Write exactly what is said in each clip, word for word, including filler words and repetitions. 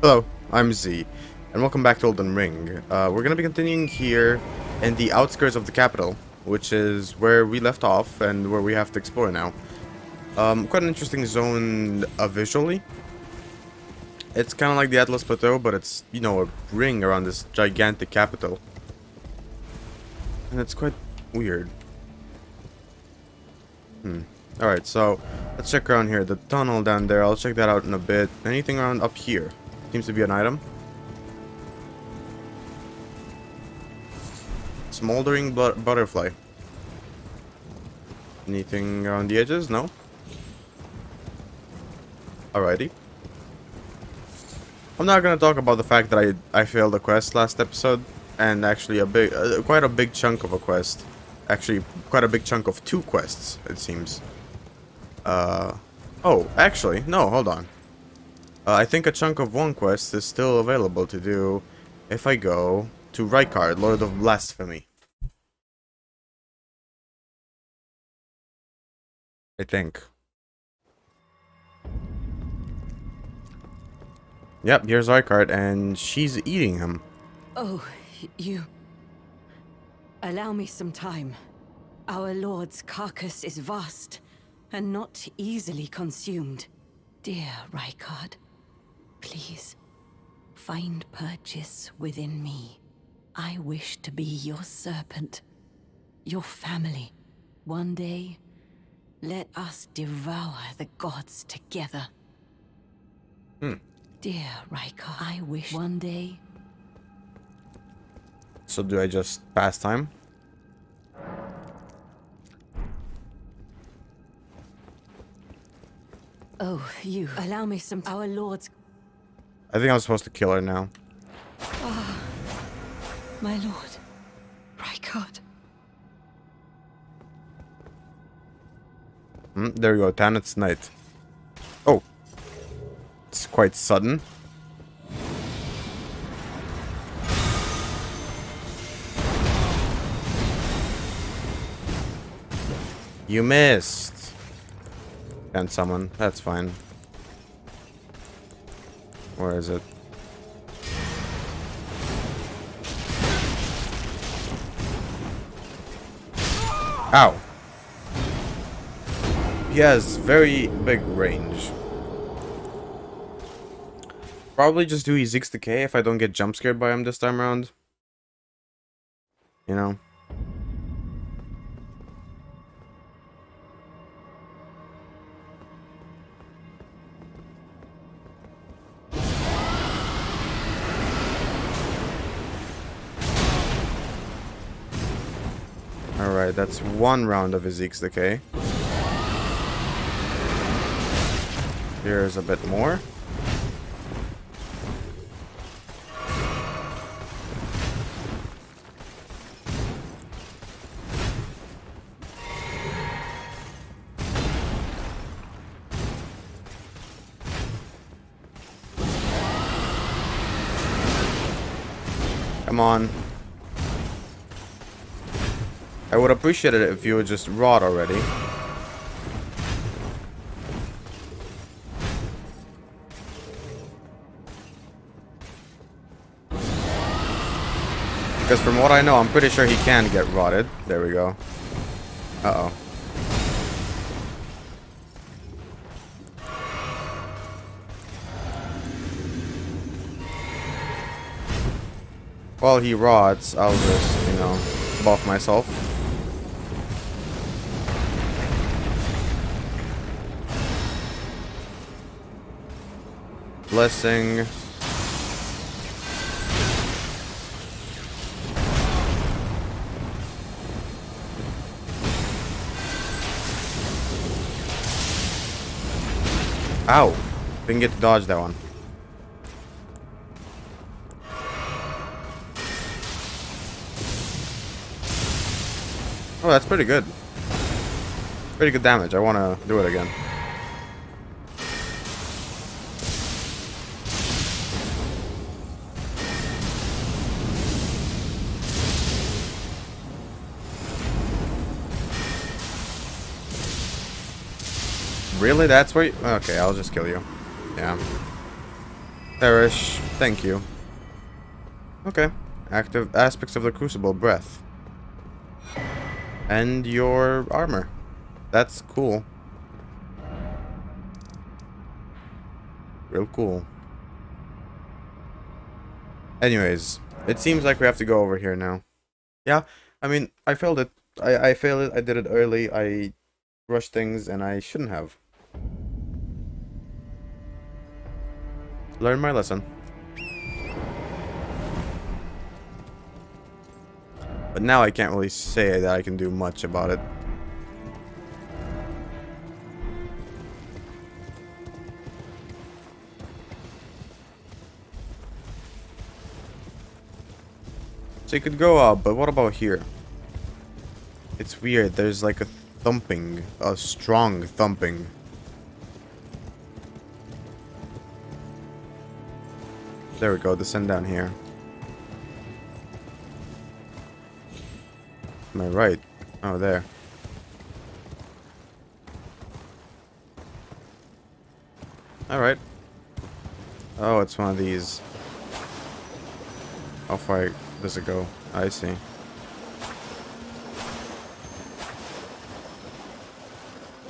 Hello, I'm Z, and welcome back to Elden Ring. Uh, we're going to be continuing here in the outskirts of the capital, which is where we left off and where we have to explore now. Um, quite an interesting zone uh, visually. It's kind of like the Atlas Plateau, but it's, you know, a ring around this gigantic capital. And it's quite weird. Hmm. Alright, so let's check around here. The tunnel down there, I'll check that out in a bit. Anything around up here? Seems to be an item. Smoldering but butterfly. Anything around the edges? No? Alrighty. I'm not gonna talk about the fact that I, I failed a quest last episode. And actually a big, uh, quite a big chunk of a quest. Actually, quite a big chunk of two quests, it seems. Uh, oh, actually, no, hold on. Uh, I think a chunk of one quest is still available to do if I go to Rykard, Lord of Blasphemy. I think. Yep, here's Rykard, and she's eating him. Oh, you... Allow me some time. Our Lord's carcass is vast and not easily consumed. Dear Rykard, please, find purchase within me. I wish to be your serpent, your family. One day, let us devour the gods together. Hmm. Dear Rykard, I wish one day... So do I just pass time? Oh, you allow me some. Our Lord's. I think I'm supposed to kill her now. Ah, my Lord, Rykard. Mm, there you go, Tanit's Knight. Oh, it's quite sudden. You missed. Can't summon. That's fine. Where is it? Ow. He has very big range. Probably just do Ezek's Decay if I don't get jump scared by him this time around. You know? Alright, that's one round of Ezek's Decay. Here's a bit more. Come on. I would appreciate it if you would just rot already. Because from what I know, I'm pretty sure he can get rotted. There we go. Uh-oh. While he rots, I'll just, you know, buff myself. Blessing. Ow! Didn't get to dodge that one. Oh, that's pretty good. Pretty good damage. I want to do it again. Really? That's where you... Okay, I'll just kill you. Yeah. Perish. Thank you. Okay. Active Aspects of the Crucible Breath. And your armor. That's cool. Real cool. Anyways, it seems like we have to go over here now. Yeah, I mean, I failed it. I, I failed it. I did it early. I rushed things and I shouldn't have. Learn my lesson. But now I can't really say that I can do much about it. So you could go up, but what about here? It's weird, there's like a thumping, a strong thumping. There we go, descend down here. Am I right? Oh, there. Alright. Oh, it's one of these. How far does it go? I see. It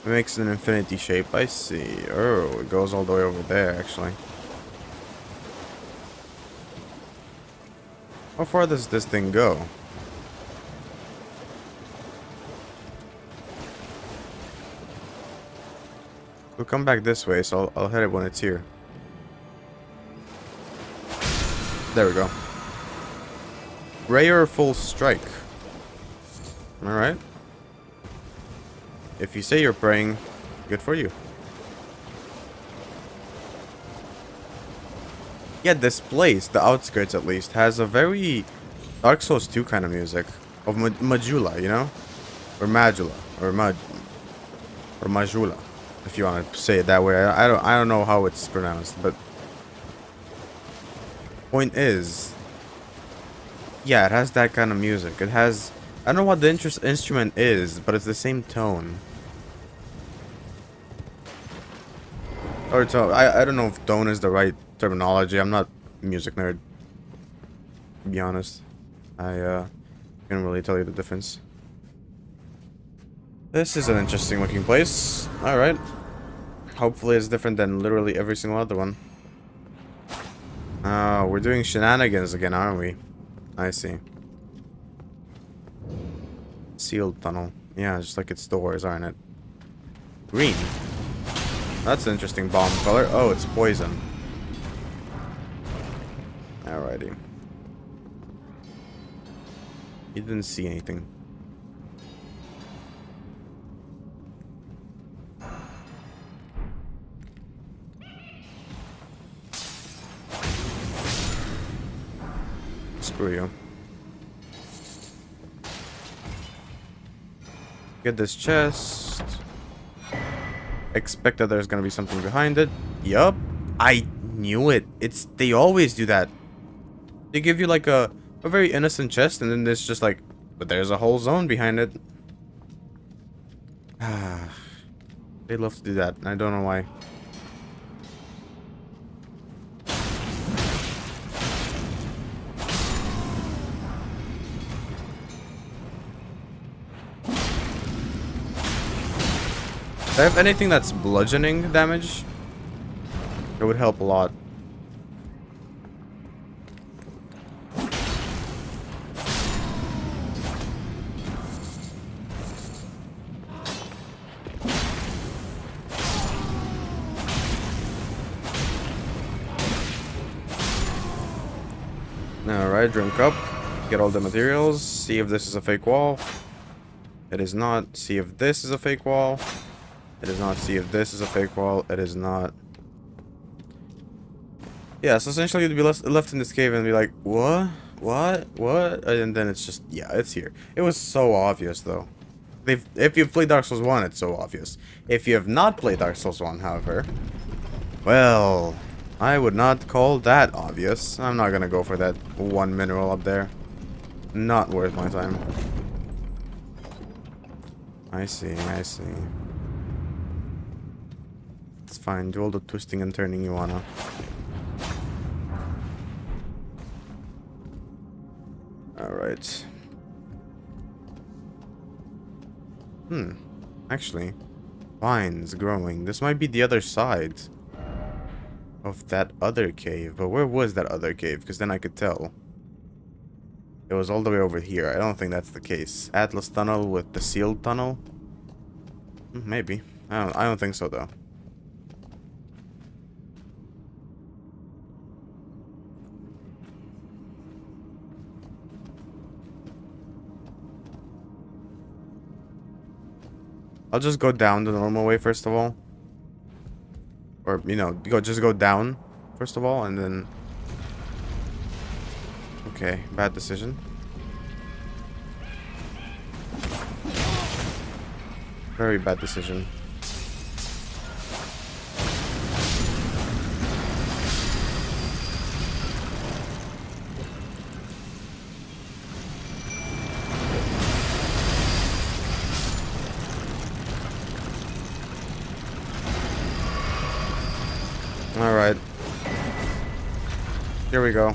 makes an infinity shape. I see. Oh, it goes all the way over there, actually. How far does this thing go? We'll come back this way, so I'll, I'll hit it when it's here. There we go. Rare full strike. Alright. If you say you're praying, good for you. Yeah, this place, the outskirts at least, has a very Dark Souls two kind of music. Of Ma Majula, you know? Or Majula. Or Maj... Or Majula. If you want to say it that way. I, I, don't, I don't know how it's pronounced, but... Point is... Yeah, it has that kind of music. It has... I don't know what the interest instrument is, but it's the same tone. Or tone. I, I don't know if tone is the right... terminology. I'm not a music nerd, to be honest. I uh, can't really tell you the difference. This is an interesting looking place. Alright. Hopefully it's different than literally every single other one. Oh, we're doing shenanigans again, aren't we? I see. Sealed tunnel. Yeah, just like its doors, aren't it? Green. That's an interesting bomb color. Oh, it's poison. Alrighty. You didn't see anything. Screw you. Get this chest. Expect that there's gonna be something behind it. Yup. I knew it. It's they always do that. They give you like a, a very innocent chest and then there's just like, but there's a whole zone behind it. They love to do that and I don't know why. Do I have anything that's bludgeoning damage? It would help a lot. Alright, drink up, get all the materials, see if this is a fake wall. It is not. See if this is a fake wall. It is not. See if this is a fake wall. It is not. Yeah, so essentially you'd be left, left in this cave and be like, what? What? What? And then it's just, yeah, it's here. It was so obvious, though. They've, if you've played Dark Souls one, it's so obvious. If you have not played Dark Souls one, however, well... I would not call that obvious. I'm not gonna go for that one mineral up there. Not worth my time. I see, I see. It's fine, do all the twisting and turning you wanna. right. Hmm. Actually, vines growing. This might be the other side of that other cave. But where was that other cave? Because then I could tell. It was all the way over here. I don't think that's the case. Atlas Tunnel with the sealed tunnel? Maybe. I don't, I don't think so, though. I'll just go down the normal way, first of all. Or, you know, go just go down, first of all, and then... Okay, bad decision. Very bad decision. All right. Here we go.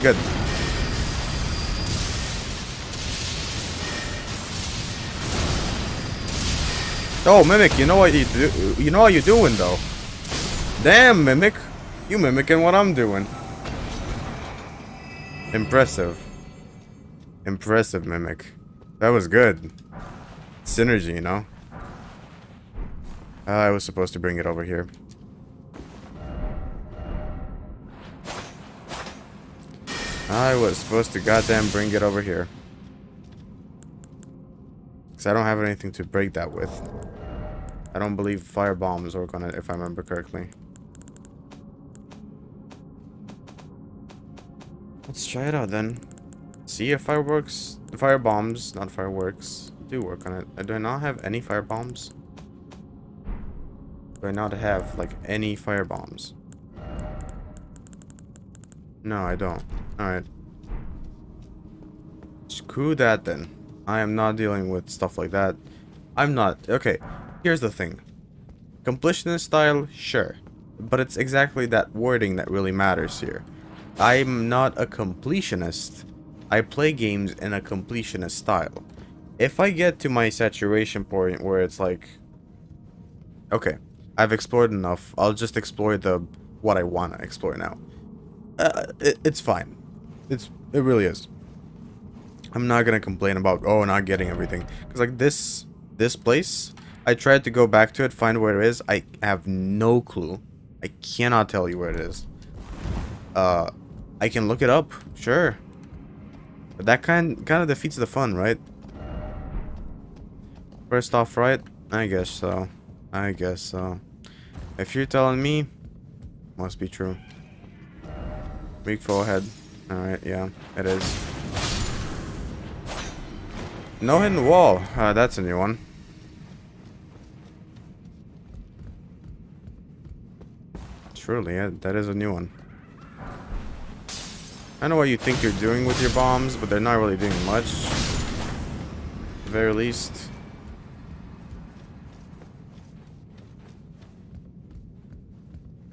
Good. Oh, Mimic, you know what you do, you know what you're doing though. Damn, Mimic, you mimicking what I'm doing. Impressive. Impressive, Mimic. That was good. Synergy, you know. Uh, I was supposed to bring it over here. I was supposed to goddamn bring it over here. Because I don't have anything to break that with. I don't believe fire bombs work on it, if I remember correctly. Let's try it out then. See if fireworks... Fire bombs, not fireworks, do work on it. Do I not have any fire bombs? Do I not have, like, any fire bombs? No, I don't. Alright. Screw that then. I am not dealing with stuff like that. I'm not. Okay, here's the thing. Completionist style, sure. But it's exactly that wording that really matters here. I'm not a completionist. I play games in a completionist style. If I get to my saturation point where it's like... Okay, I've explored enough. I'll just explore the what I want to explore now. Uh, it, it's fine. It's it really is. I'm not gonna complain about oh not getting everything, because like this this place, I tried to go back to it, find where it is. I have no clue. I cannot tell you where it is. Uh, I can look it up, sure, but that kind kind of defeats the fun, right? First off, right? I guess so. I guess so. If you're telling me, must be true. Weak forehead. Alright, yeah, it is. No hidden wall. Uh, that's a new one. Truly, yeah, that is a new one. I know what you think you're doing with your bombs, but they're not really doing much. At the very least.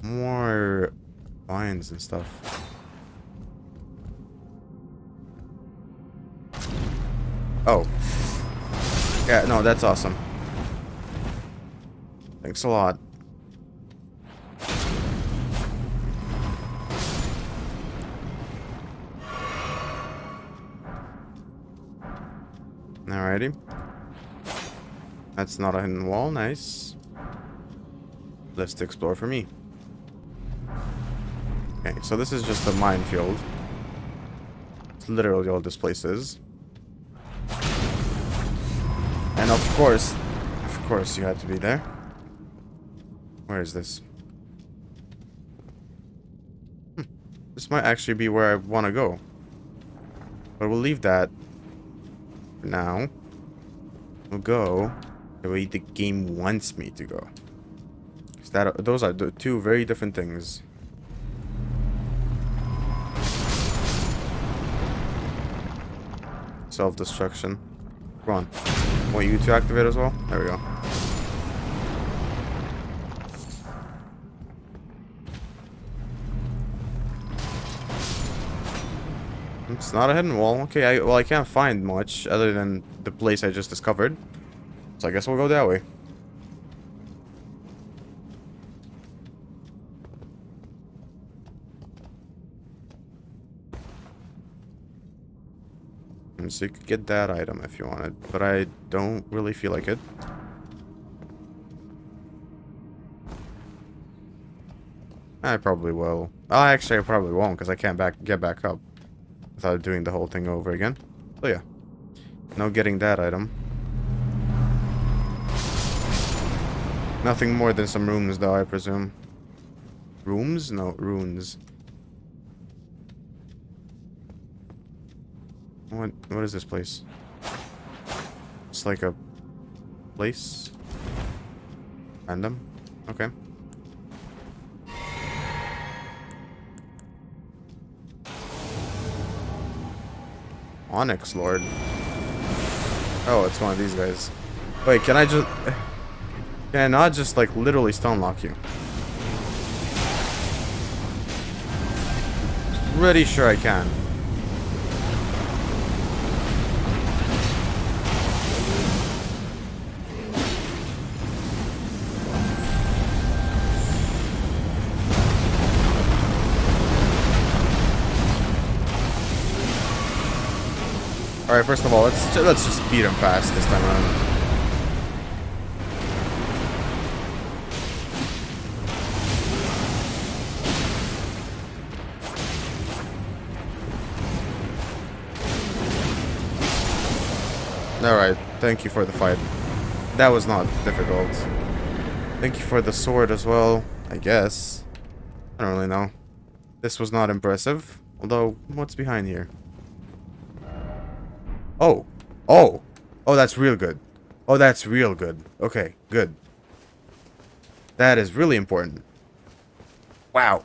More vines and stuff. Oh. Yeah, no, that's awesome. Thanks a lot. Alrighty. That's not a hidden wall. Nice. Let's explore for me. Okay, so this is just a minefield. It's literally all this place is. And of course, of course you had to be there. Where is this? Hmm. This might actually be where I want to go. But we'll leave that for now. We'll go the way the game wants me to go. 'Cause that, those are the two very different things. Self-destruction. Come on. Want you to activate as well? There we go. It's not a hidden wall. Okay, I, well, I can't find much other than the place I just discovered. So I guess we'll go that way. And so you could get that item if you wanted, but I don't really feel like it. I probably will. Oh, actually, I probably won't because I can't back get back up without doing the whole thing over again. So yeah, no getting that item. Nothing more than some runes, though, I presume. Rooms? No, runes. What? What is this place? It's like a place. Random. Okay. Onyx Lord. Oh, it's one of these guys. Wait, can I just... Can I not just, like, literally stone lock you? Pretty sure I can. Alright, first of all, let's ju let's just beat him fast this time around. Alright, thank you for the fight. That was not difficult. Thank you for the sword as well, I guess. I don't really know. This was not impressive. Although, what's behind here? Oh, oh, oh, that's real good. Oh, that's real good. Okay, good. That is really important. Wow.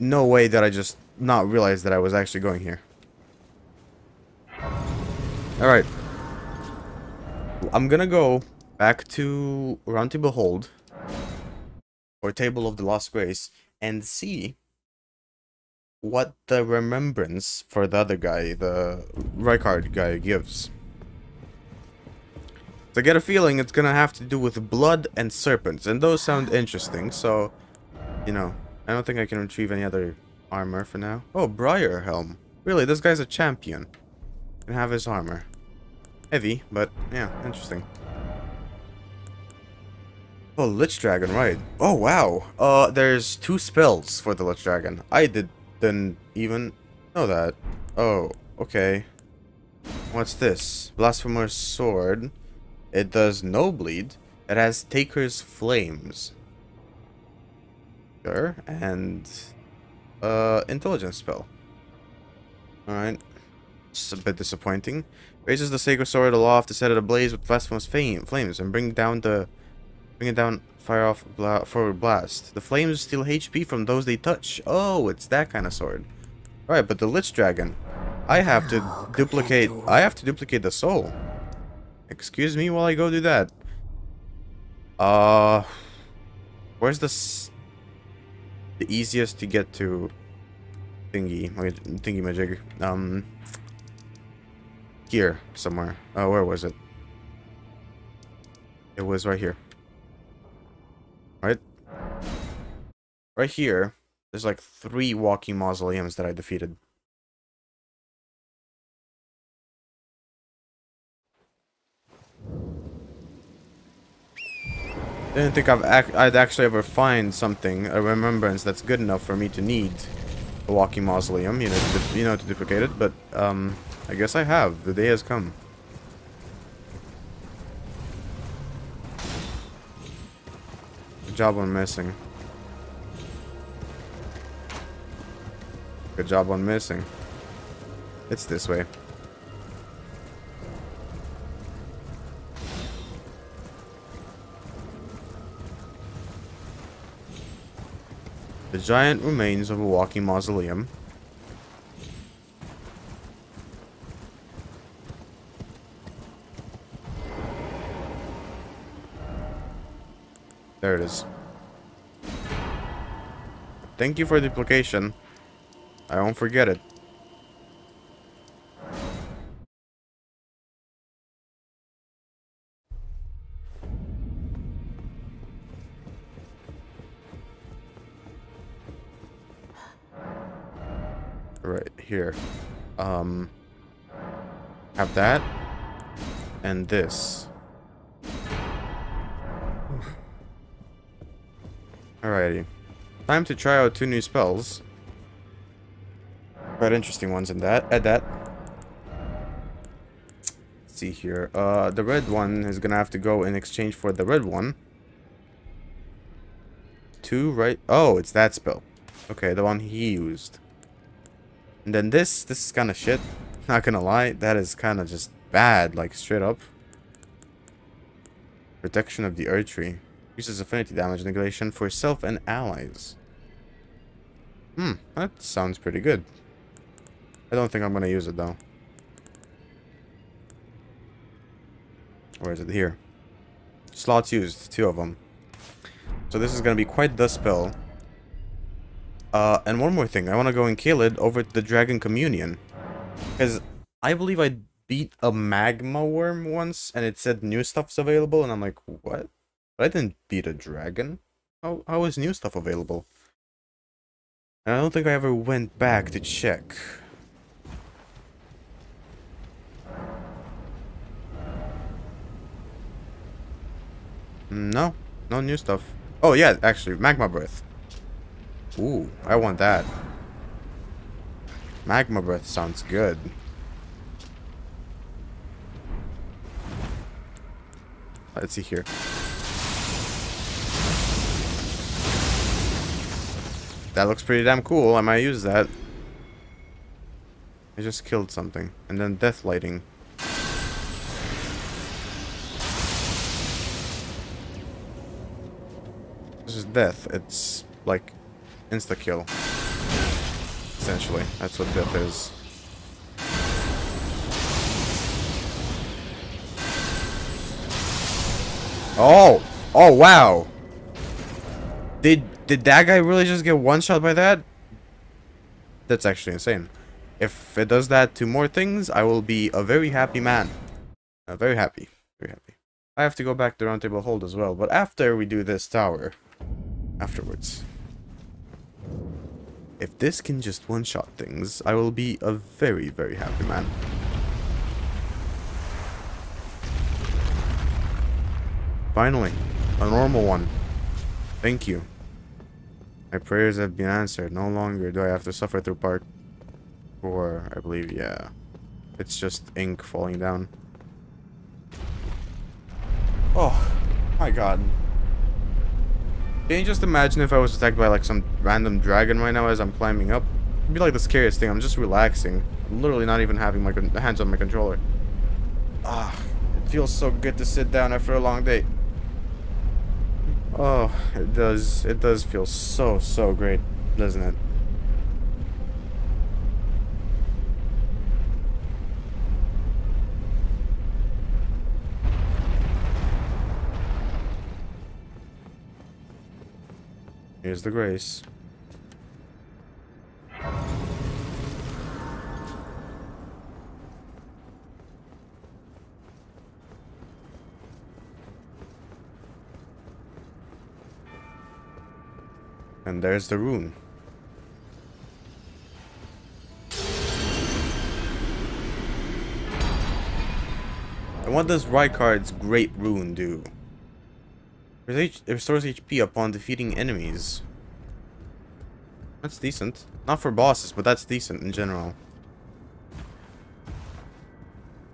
No way that I just not realized that I was actually going here. All right. I'm going to go back to Roundtable Hold or Table of the Lost Grace and see what the remembrance for the other guy, the Rykard guy, gives. So I get a feeling it's gonna have to do with blood and serpents, and those sound interesting, so, you know, I don't think I can retrieve any other armor for now. Oh, Briar Helm. Really, this guy's a champion. Can have his armor. Heavy, but, yeah, interesting. Oh, Lich Dragon, right. Oh, wow. Uh, there's two spells for the Lich Dragon. I did... Didn't even know that. Oh, okay. What's this? Blasphemer's sword. It does no bleed. It has Taker's Flames. Sure. And uh, intelligence spell. All right. It's a bit disappointing. Raises the sacred sword aloft to set it ablaze with Blasphemer's flames and bring down the bring it down. Fire off bla forward blast. The flames steal H P from those they touch. Oh, it's that kind of sword. All right, but the Lich Dragon, I have to oh, duplicate. I have to duplicate the soul. Excuse me while I go do that. Uh, where's the s the easiest to get to thingy? Thingy magic. Um, here somewhere. Oh, where was it? It was right here. Right? Right here, there's like three walking mausoleums that I defeated. Didn't think I've ac I'd actually ever find something, a remembrance that's good enough for me to need a walking mausoleum, you know, to, you know, to duplicate it, but um, I guess I have. The day has come. Good job on missing. Good job on missing. It's this way. The giant remains of a walking mausoleum. There it is. Thank you for duplication. I won't forget it. right here. Um, have that and this. Alrighty. Time to try out two new spells. Quite interesting ones in that. Add that. Let's see here. Uh, the red one is gonna have to go in exchange for the red one. Two, right? Oh, it's that spell. Okay, the one he used. And then this. This is kind of shit. Not gonna lie. That is kind of just bad. Like, straight up. Protection of the Erdtree. Uses affinity damage negation for self and allies. Hmm, that sounds pretty good. I don't think I'm going to use it, though. Where is it? Here. Slots used, two of them. So this is going to be quite the spell. Uh, and one more thing. I want to go and kill it over to the Dragon Communion. Because I believe I beat a Magma Worm once, and it said new stuff's available, and I'm like, what? But I didn't beat a dragon. How, how is new stuff available? And I don't think I ever went back to check. No. No new stuff. Oh, yeah, actually. Magma Breath. Ooh, I want that. Magma Breath sounds good. Let's see here. That looks pretty damn cool. I might use that. I just killed something. And then death lighting. This is death. It's like insta-kill. Essentially. That's what death is. Oh! Oh, wow! Did... Did that guy really just get one shot by that? That's actually insane. If it does that to more things, I will be a very happy man. Uh, very happy. Very happy. I have to go back to Roundtable Hold as well, but after we do this tower. Afterwards. If this can just one-shot things, I will be a very, very happy man. Finally. A normal one. Thank you. My prayers have been answered. No longer do I have to suffer through part four, I believe. Yeah. It's just ink falling down. Oh, my God. Can you just imagine if I was attacked by, like, some random dragon right now as I'm climbing up? It'd be, like, the scariest thing. I'm just relaxing. I'm literally not even having my hands on my controller. Ah, it feels so good to sit down after a long day. Oh, it does. It does feel so, so great, doesn't it? Here's the grace. And there's the rune. And what does Rykard's Great Rune do? It restores H P upon defeating enemies. That's decent. Not for bosses, but that's decent in general.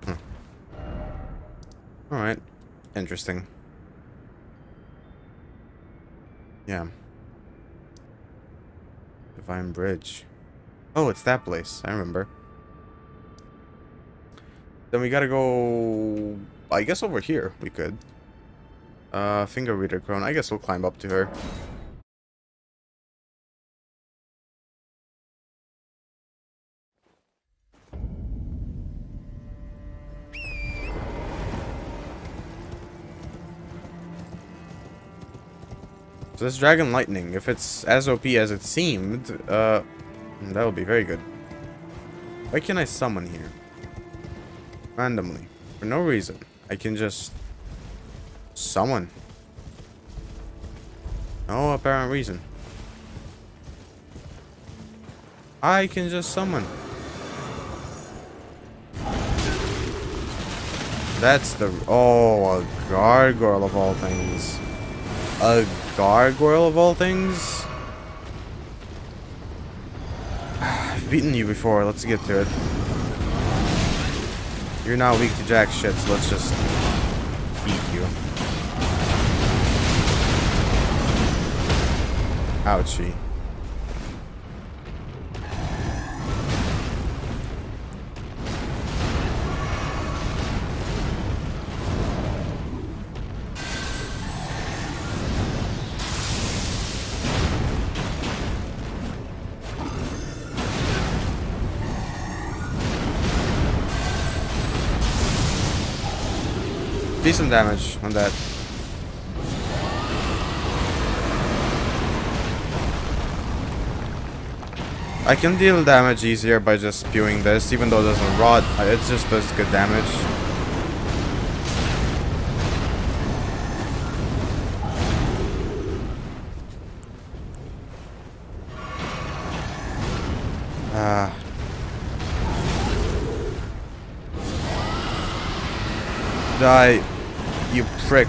Huh. Alright. Interesting. Yeah. Divine Bridge. Oh, it's that place. I remember. Then we gotta go... I guess over here we could. Uh, Finger Reader Crone. I guess we'll climb up to her. So this Dragon Lightning, if it's as O P as it seemed, uh, that would be very good. Why can't I summon here? Randomly. For no reason. I can just... summon. No apparent reason. I can just summon. That's the... Oh, a gargoyle of all things. A gargoyle of all things? I've beaten you before. Let's get to it. You're not weak to jack shit, so let's just beat you. Ouchie. Decent damage on that. I can deal damage easier by just spewing this, even though it doesn't rot, it just does good damage. Ah. Die, you prick.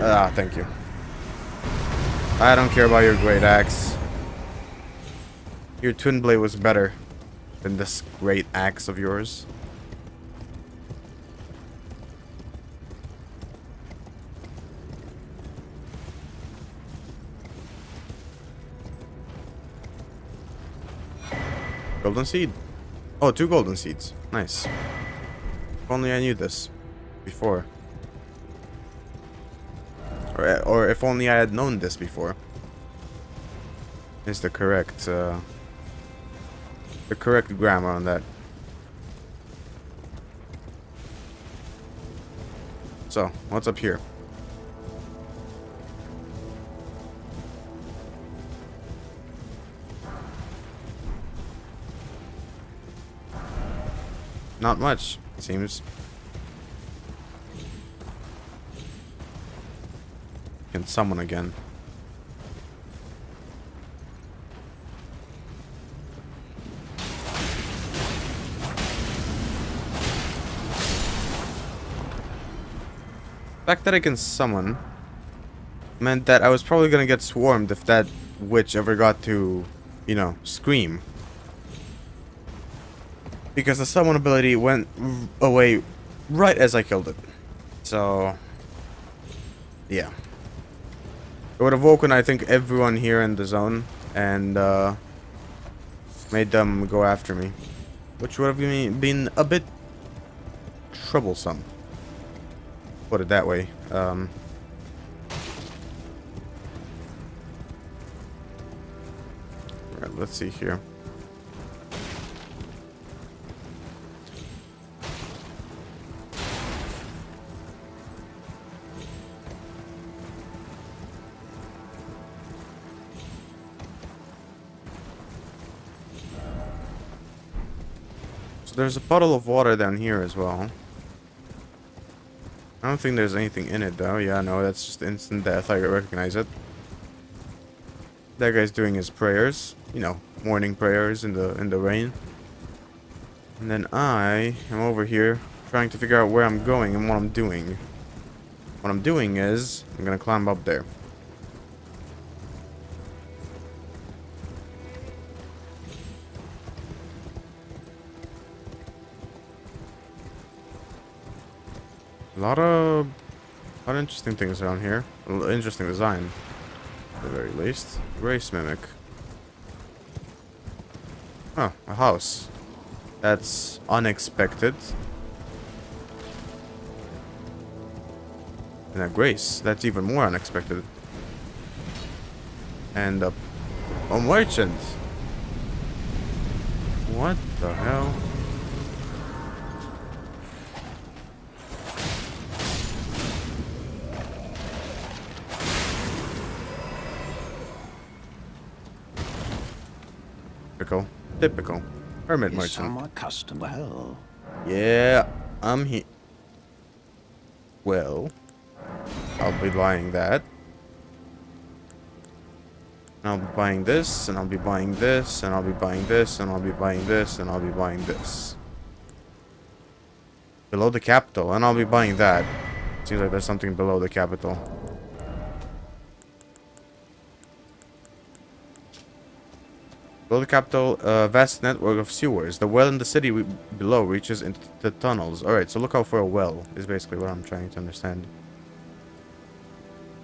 Ah, thank you. I don't care about your great axe. Your twin blade was better than this great axe of yours. Golden seed. Oh, two golden seeds. Nice. If only I knew this before. Or, or if only I had known this before. Is the correct... Uh, the correct grammar on that. So, what's up here? Not much, it seems. Can summon again. The fact that I can summon meant that I was probably gonna get swarmed if that witch ever got to, you know, scream. Because the summon ability went away right as I killed it. So, yeah. It would have woken, I think, everyone here in the zone and uh, made them go after me. Which would have been a bit troublesome. Put it that way. Um, all right, let's see here. So there's a puddle of water down here as well. I don't think there's anything in it though. Yeah, no, that's just instant death. I recognize it. That guy's doing his prayers, you know, morning prayers in the in the rain. And then I am over here trying to figure out where I'm going and what I'm doing. What I'm doing is I'm gonna climb up there. A lot of, a lot of interesting things around here. Interesting design, at the very least. Grace Mimic. Oh, a house. That's unexpected. And a Grace. That's even more unexpected. And a, a merchant. What the hell? Typical, typical. Hermit merchant. Some are custom. Well. Yeah, I'm here. Well, I'll be buying that. I'll be buying this, and I'll be buying this, and I'll be buying this, and I'll be buying this, and I'll be buying this. Below the capital, and I'll be buying that. Seems like there's something below the capital. Below the capital, a uh, vast network of sewers. The well in the city we below reaches into the tunnels. Alright, so look out for a well, is basically what I'm trying to understand.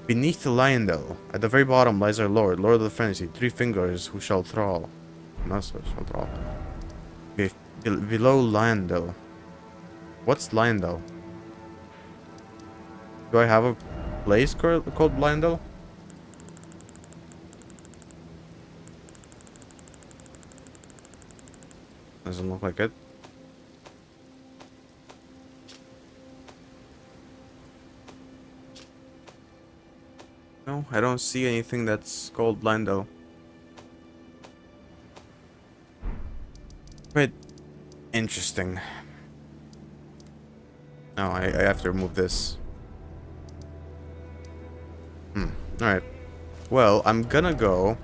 Beneath the Lyondell, at the very bottom lies our lord, lord of the frenzy, Three Fingers, who shall thrall. No, so shall thrall. Be be below Lyondell. What's Lyondell? Do I have a place called Lyondell? Doesn't look like it. No, I don't see anything that's called Lyondell. But interesting. No, I, I have to remove this. Hmm. Alright. Well, I'm gonna go...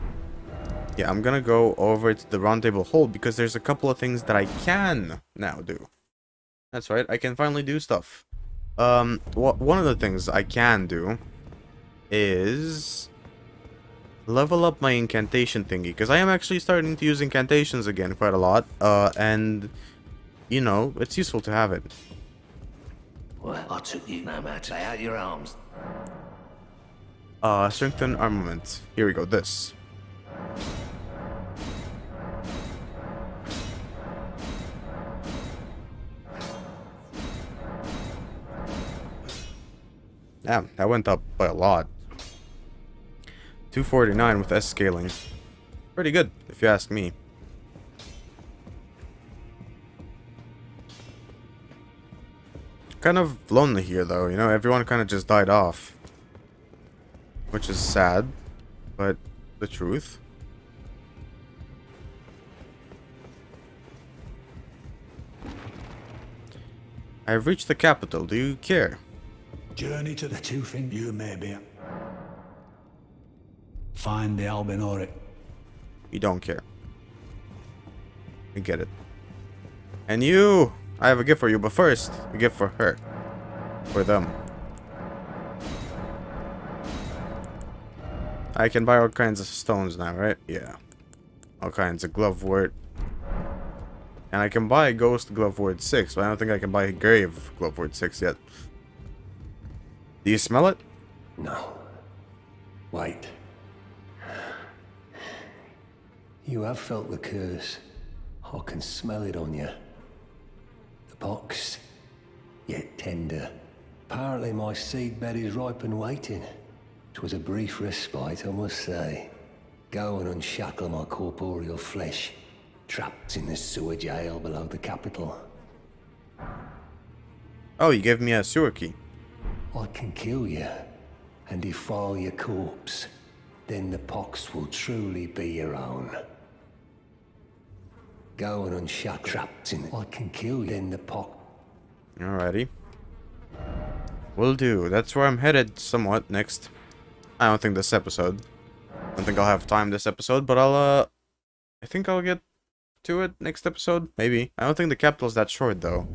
Yeah, I'm gonna go over to the Roundtable Hold because there's a couple of things that I can now do. That's right, I can finally do stuff. Um, wh one of the things I can do is level up my incantation thingy, because I am actually starting to use incantations again quite a lot, uh, and, you know, it's useful to have it. Well, I took you no matter. Lay out your arms. Uh, strengthen armament. Here we go, this. Yeah, that went up by a lot. two forty-nine with S scaling. Pretty good, if you ask me. Kind of lonely here, though. You know, everyone kind of just died off. Which is sad, but the truth. I've reached the capital. Do you care? Journey to the Two Fingers. You may be. Find the Albinauric. You don't care. We get it. And you! I have a gift for you, but first, a gift for her. For them. I can buy all kinds of stones now, right? Yeah. All kinds of Glovewort. And I can buy Ghost Glovewort six, but I don't think I can buy Grave Glovewort six yet. Do you smell it? No. Wait. You have felt the curse. I can smell it on you. The box, yet tender. Apparently my seed bed is ripe and waiting. 'Twas a brief respite, I must say. Go and unshackle my corporeal flesh, trapped in this sewer jail below the capital. Oh, you gave me a sewer key. I can kill you, and defile your corpse. Then the pox will truly be your own. Go and unshackle trapped in. I can kill you, then the pox. Alrighty. Will do. That's where I'm headed, somewhat, next. I don't think this episode. I don't think I'll have time this episode, but I'll, uh... I think I'll get to it next episode, maybe. I don't think the capital's that short, though.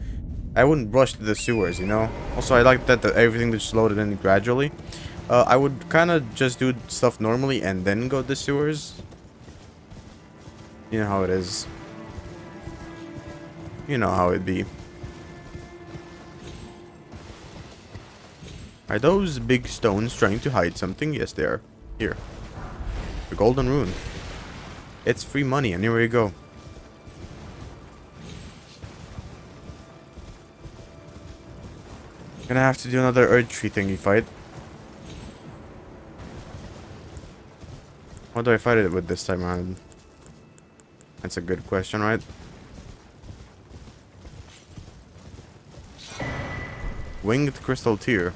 I wouldn't rush to the sewers, you know? Also, I like that the, everything just loaded in gradually. Uh, I would kind of just do stuff normally and then go to the sewers. You know how it is. You know how it be. Are those big stones trying to hide something? Yes, they are. Here. The golden rune. It's free money anywhere you go. Gonna have to do another Erdtree thingy fight. What do I fight it with this time around? That's a good question, right? Winged Crystal Tear.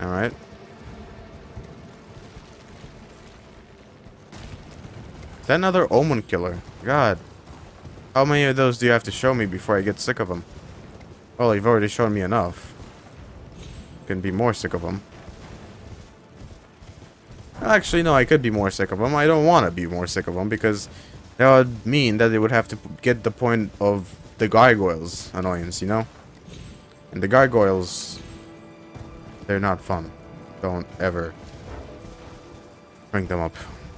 Alright. Is that another Omen Killer? God. How many of those do you have to show me before I get sick of them? Well, you've already shown me enough. Can be more sick of them. Actually, no, I could be more sick of them. I don't want to be more sick of them, because that would mean that they would have to get the point of the gargoyles annoyance, you know? And the gargoyles, they're not fun. Don't ever bring them up,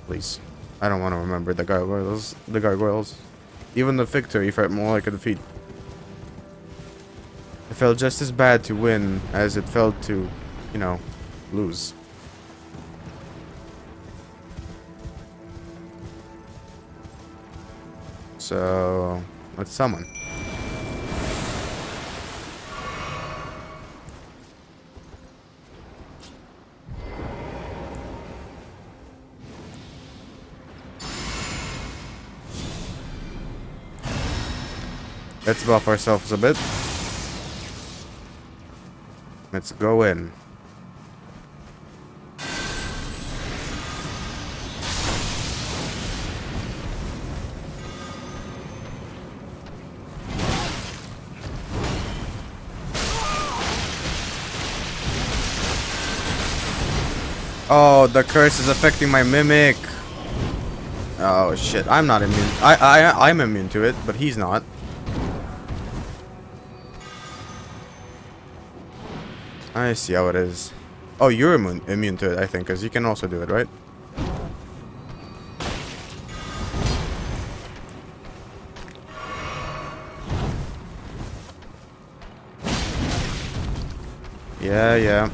please. I don't want to remember the gargoyles. The gargoyles. Even the victory felt more like a defeat. It felt just as bad to win as it felt to, you know, lose. So, let's summon. Let's buff ourselves a bit. Let's go in. Oh, the curse is affecting my mimic. Oh shit, I'm not immune. I I I'm immune to it, but he's not. I see how it is. Oh, you're immune, immune to it, I think, because you can also do it, right? Yeah, yeah.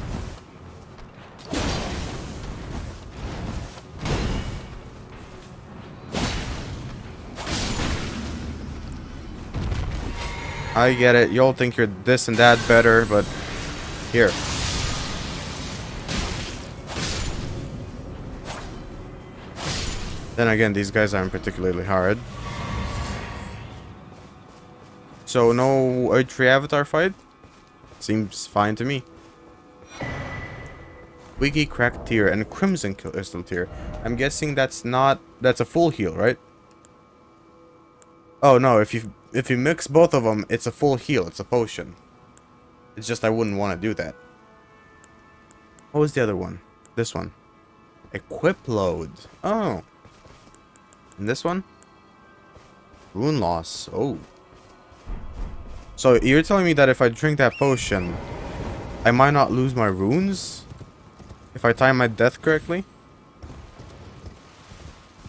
I get it. Y'all think you're this and that better, but... Here. Then again, these guys aren't particularly hard. So no Erdtree Avatar fight? Seems fine to me. Wiggy Crack Tear and Crimson Crystal Tear. I'm guessing that's not... That's a full heal, right? Oh no, if you if you mix both of them, it's a full heal. It's a potion. It's just I wouldn't want to do that. What was the other one? This one. Equip load. Oh. And this one? Rune loss. Oh. So you're telling me that if I drink that potion, I might not lose my runes? If I time my death correctly?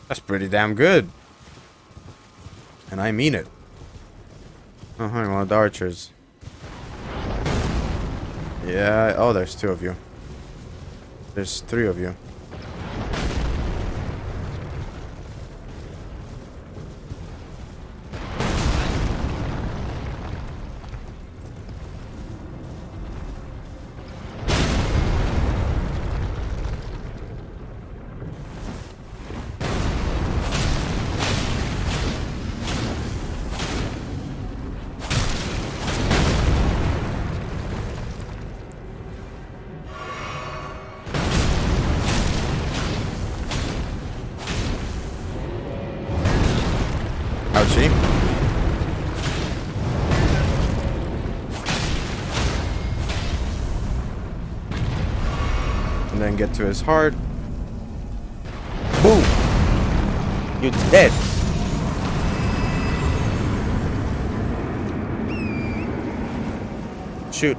That's pretty damn good. And I mean it. Oh, honey, one of the archers. Yeah, oh, there's two of you. There's three of you. Get to his heart. Boom! You're dead. Shoot.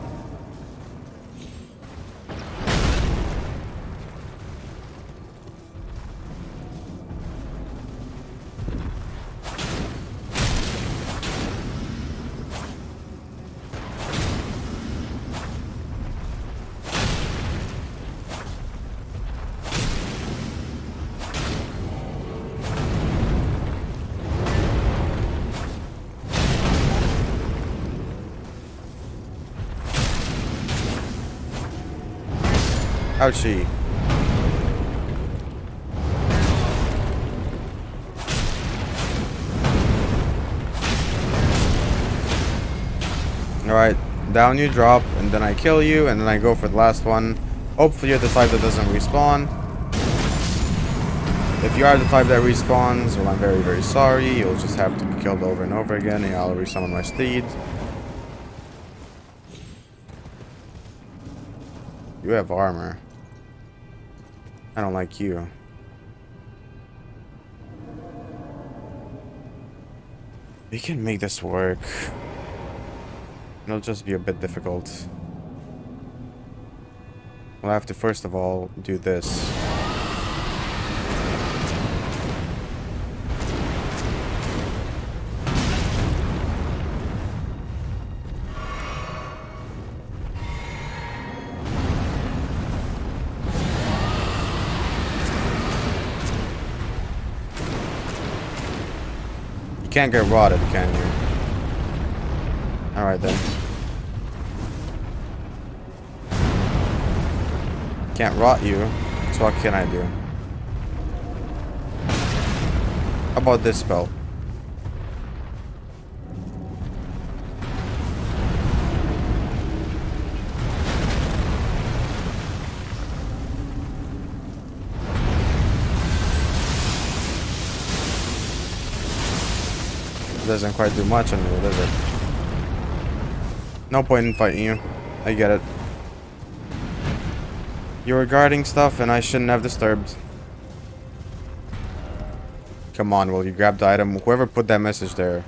Ouchie. Alright, down you drop, and then I kill you, and then I go for the last one. Hopefully you're the type that doesn't respawn. If you are the type that respawns, well, I'm very, very sorry. You'll just have to be killed over and over again, and I'll resummon my steed. You have armor. I don't like you. We can make this work. It'll just be a bit difficult. We'll have to first of all do this. You can't get rotted, can you? Alright then. Can't rot you, so what can I do? How about this spell? Doesn't quite do much on you, does it? No point in fighting you. I get it. You were guarding stuff and I shouldn't have disturbed. Come on, will you grab the item? Whoever put that message there.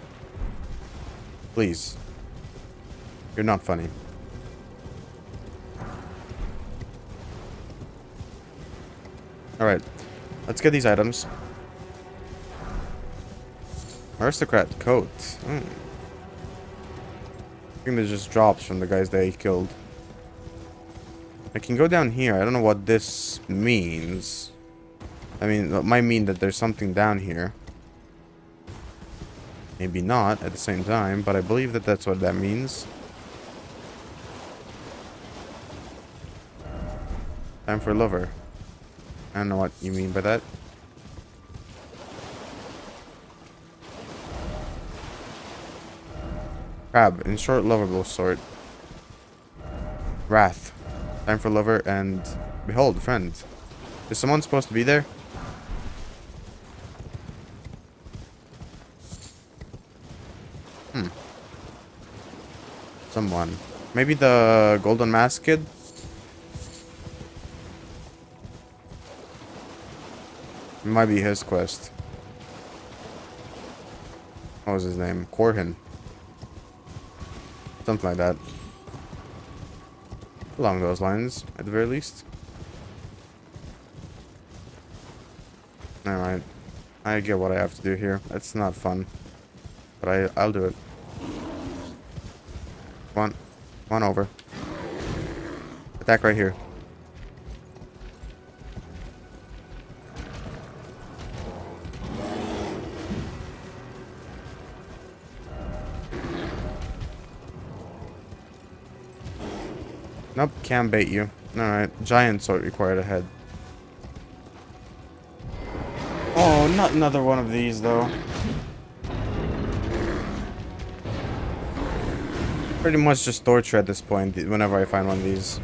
Please. You're not funny. Alright. Let's get these items. Aristocrat coat. Mm. I think this just drops from the guys that he killed. I can go down here. I don't know what this means. I mean, it might mean that there's something down here. Maybe not at the same time, but I believe that that's what that means. Time for lover. I don't know what you mean by that. Crab, in short, lovable sort. Wrath. Time for lover and behold, friend. Is someone supposed to be there? Hmm. Someone. Maybe the golden mask kid? It might be his quest. What was his name? Corhin. Something like that. Along those lines, at the very least. Alright. I get what I have to do here. It's not fun. But I, I'll do it. Come on. Come on over. Attack right here. Nope, can bait you. Alright, giant sword required ahead. Oh, not another one of these, though. Pretty much just torture at this point, whenever I find one of these.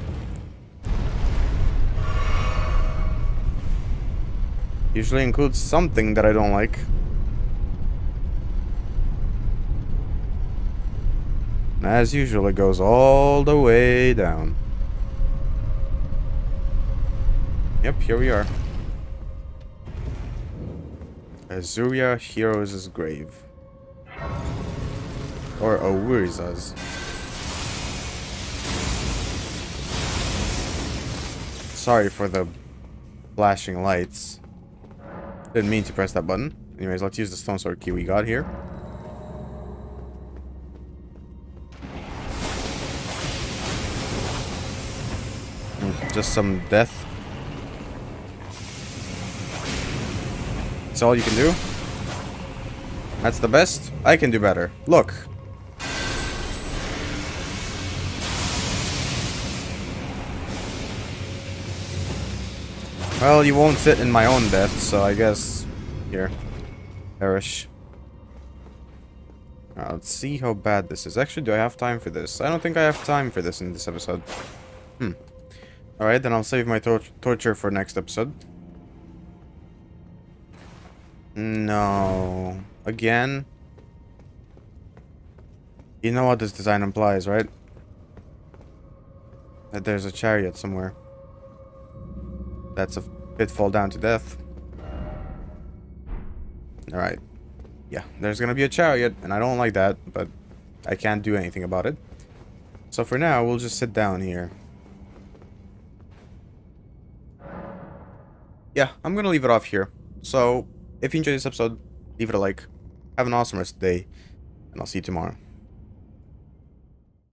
Usually includes something that I don't like. And as usual, it goes all the way down. Yep, here we are. Azuria Heroes' Grave. Or Owuriza's. Sorry for the flashing lights. Didn't mean to press that button. Anyways, let's use the stone sword key we got here. Just some death. That's all you can do? That's the best? I can do better. Look. Well, you won't fit in my own death, so I guess... Here. Perish. Right, let's see how bad this is. Actually, do I have time for this? I don't think I have time for this in this episode. Hmm. Alright, then I'll save my tor torture for next episode. No. Again? You know what this design implies, right? That there's a chariot somewhere. That's a Pitfall down to death. Alright. Yeah, there's gonna be a chariot, and I don't like that, but I can't do anything about it. So for now, we'll just sit down here. Yeah, I'm gonna leave it off here. So, if you enjoyed this episode, leave it a like. Have an awesome rest of the day, and I'll see you tomorrow.